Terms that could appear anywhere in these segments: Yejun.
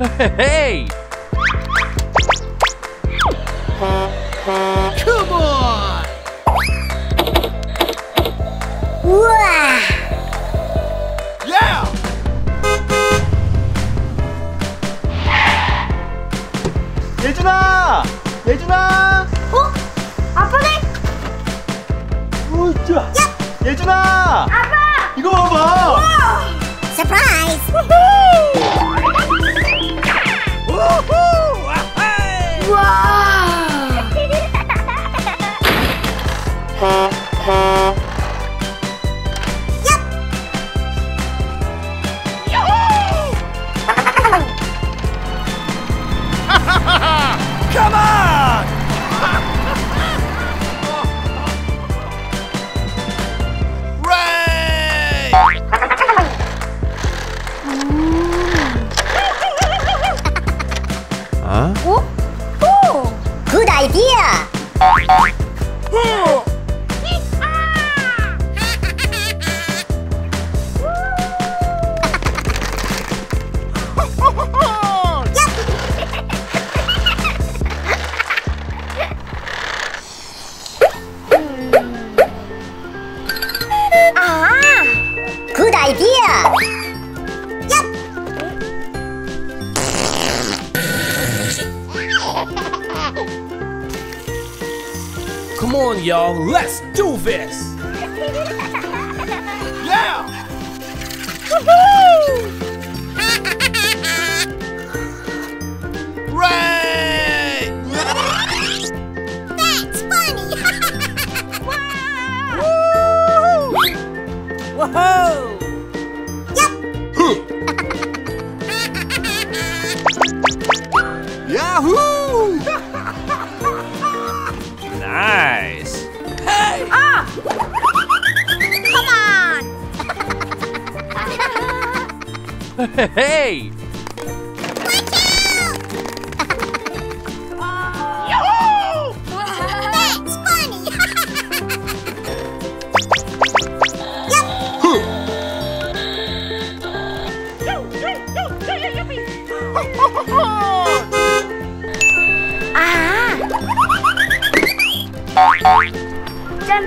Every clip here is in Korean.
Hey! Come on! Wow! Yeah! 예준아! 예준아! 어? 아빠네? 우짜! 예준아! 아빠! 이거 봐봐! 우와! Surprise! Woohoo! Woohoo! Hey! Wow! Yep. Yahoo! Come on! 어? 오! Good idea! 아! Good idea! Come on, y'all, let's do this! Yeah! Woohoo! Hooray! That's funny! Wow! Woo! Woohoo! Yep! Yahoo! Nice! Hey! Watch out! Yahoo! That's funny! Ah! Jump! Yahoo! Hooray! Yeah!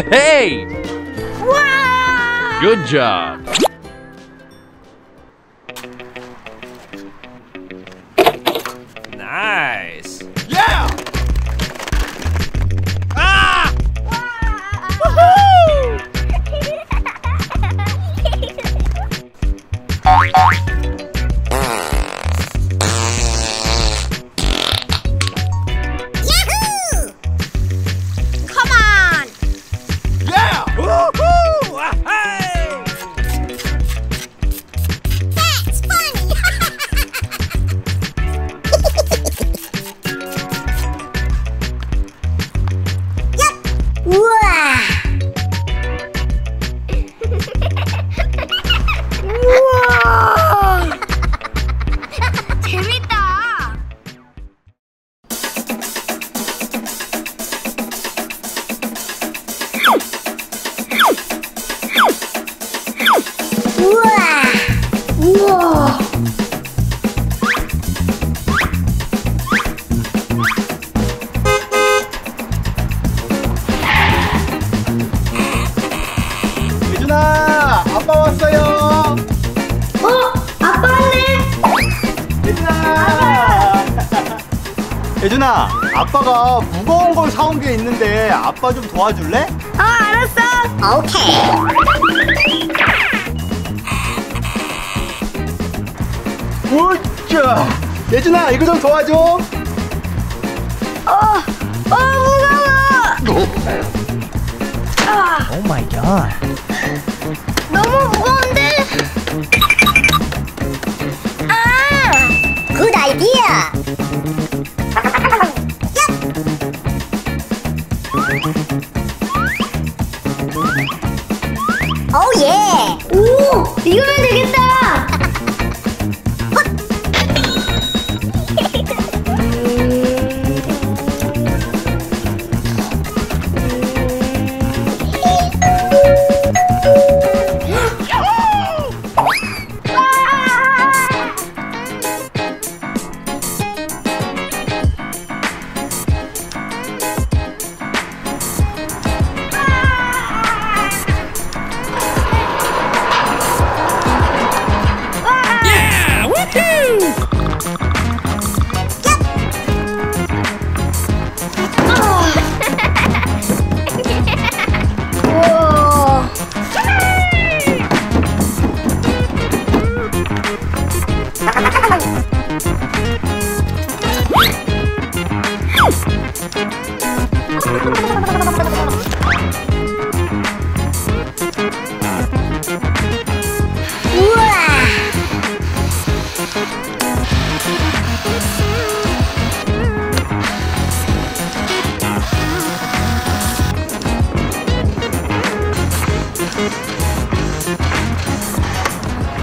Hey! Wow! Good job. Nice. Yeah! Ah! Wow! Woohoo! 예준아, 아빠가 무거운 걸 사온 게 있는데 아빠 좀 도와줄래? 어, 알았어! 오케이! 우짜! 예준아, 이거 좀 도와줘! 무거워! 아! 오 마이 갓! 너무 무거운데? 아! 굿 아이디어! Thank you.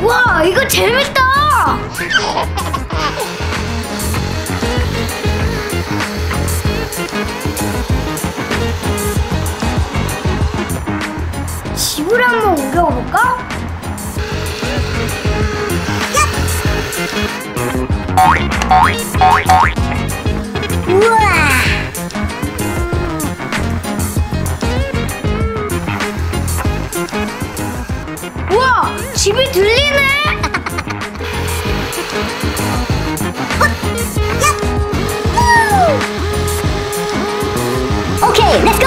와, 이거 재밌다! 집을 한번 옮겨볼까? 우와! 집이 들리네. 오케이, 렛츠 고.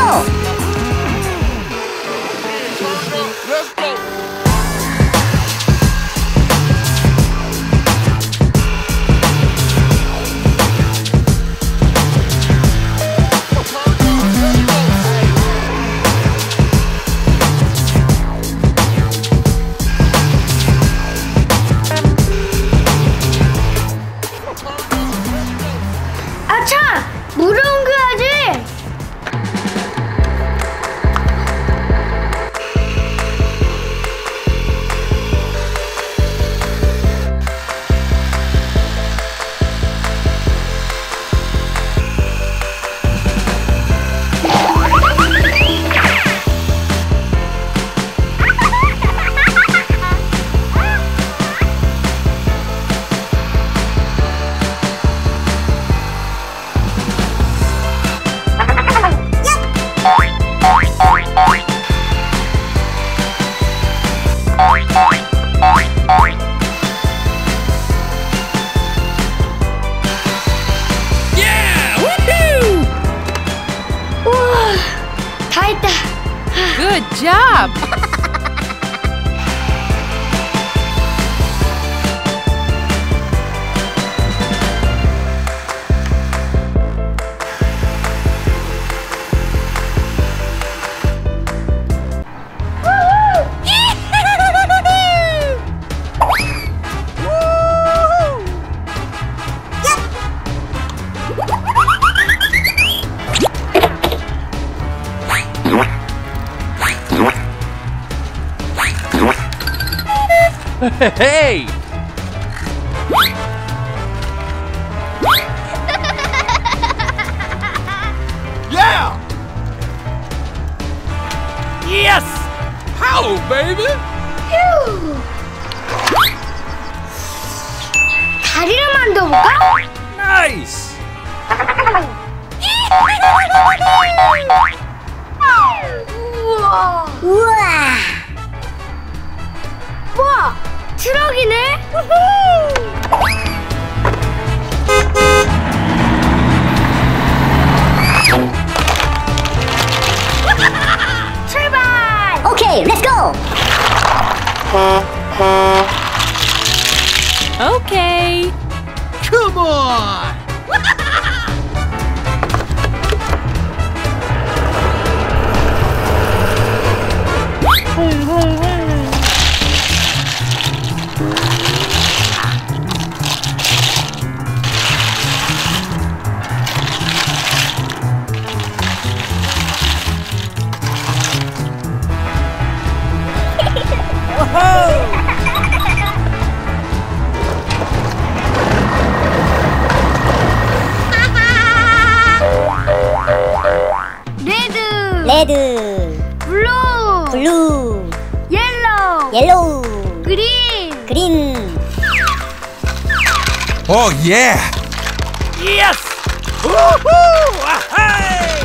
Good job! Hey! Yeah! Yes! How, baby? 다리를 만들어볼까? Nice! 우와! 우와! 우와! 트럭이네? 출발! 오케이, 렛츠고! 오케이! Come on! 레드, 블루, 옐로우, 그린. 오 예, 예스, 우후, 아하이.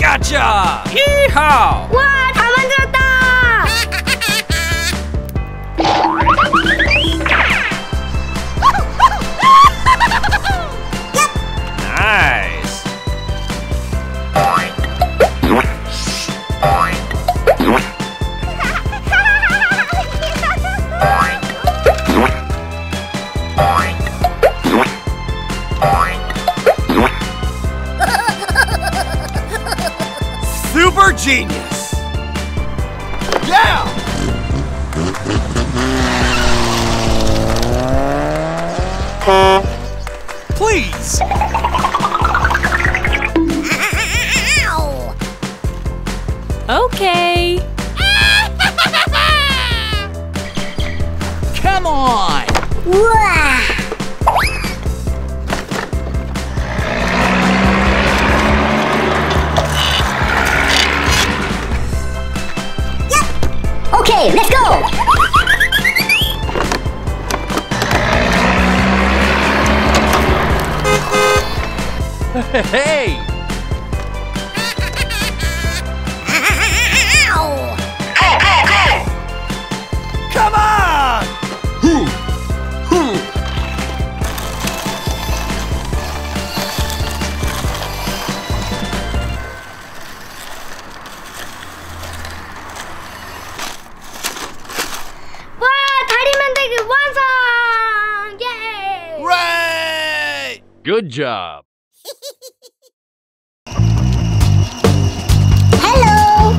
가자, 이하오. 와, 다 만들었다. Nice. genius! Yeah! Please! Ow. Okay! Come on! Wow. Okay, let's go! Hey! Ow. Go, go, go! Come on! Good job. Hello.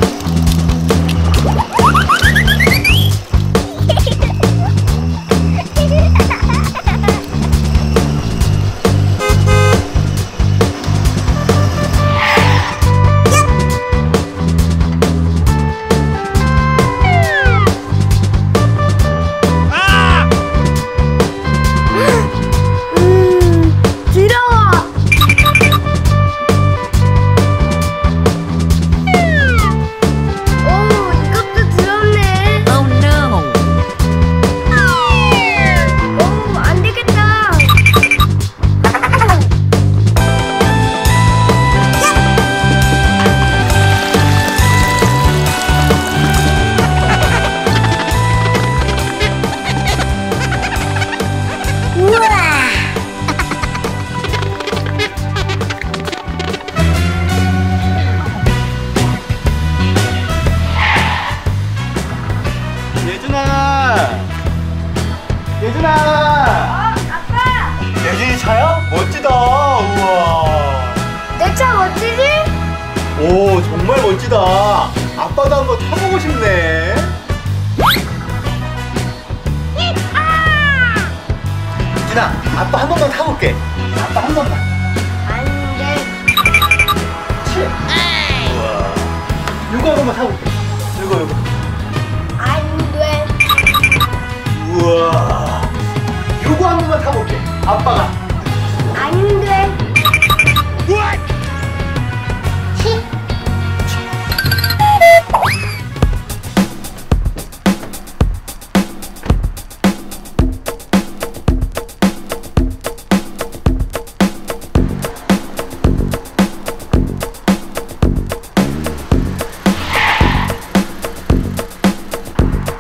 예준아! 아빠! 예준이 차야? 멋지다! 우와! 내 차 멋지지? 오, 정말 멋지다! 아빠도 한번 타보고 싶네! 예준아, 아빠 한 번만 타볼게! 아빠 한 번만! 안 돼! 그치? 우와! 요거 한 번만 타볼게! 요거! 안 돼! 우와! 요거 한 번만 타볼게. 아빠가. 아닌데.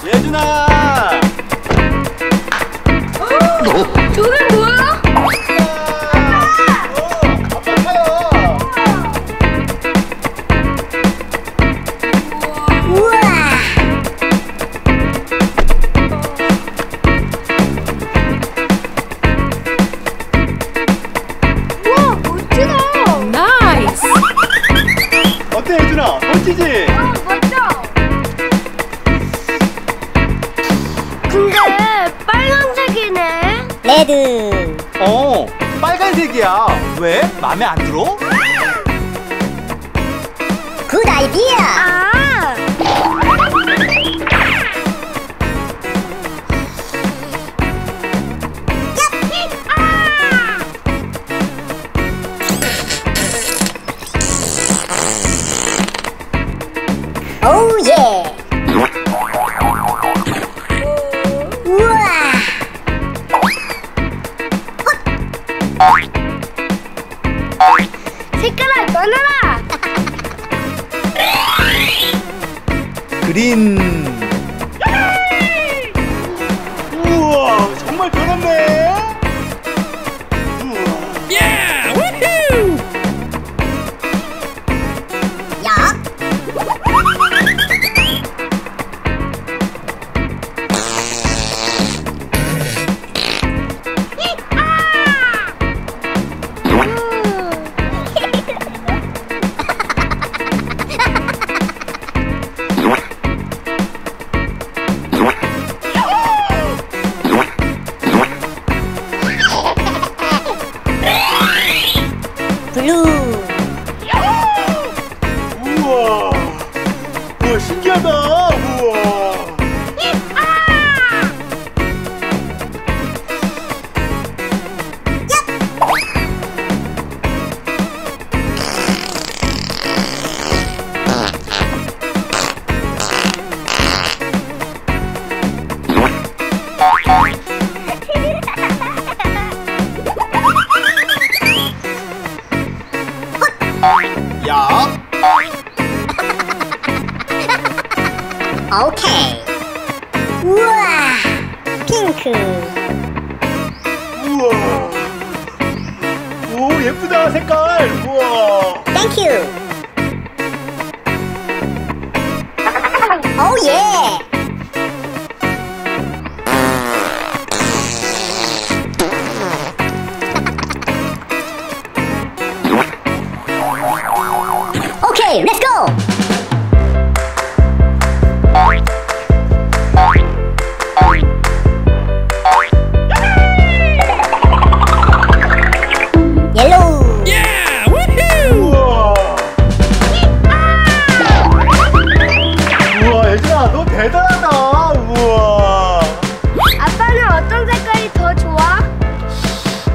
예준아. 저게 뭐야? 아빠! 아빠 타요! 우와! 우와, 멋지다! 나이스! 어때, 예준아? 멋지지? 레드. 어, 빨간색이야. 왜? 마음에 안 들어? 굿 아이디어. 아. 오 예. 색깔아, 넣어라. 그린. 우와, 정말 변했네. 우와. 야, 우후. 야. 신기하다. 우와. 오케이. 우와, 핑크. 우와. 오, 예쁘다, 색깔. 우와. 땡큐. 오, 예. 오케이, 렛츠 고.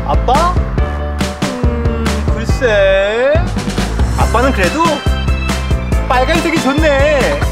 아빠? 글쎄. 아빠는 그래도 빨간색이 좋네.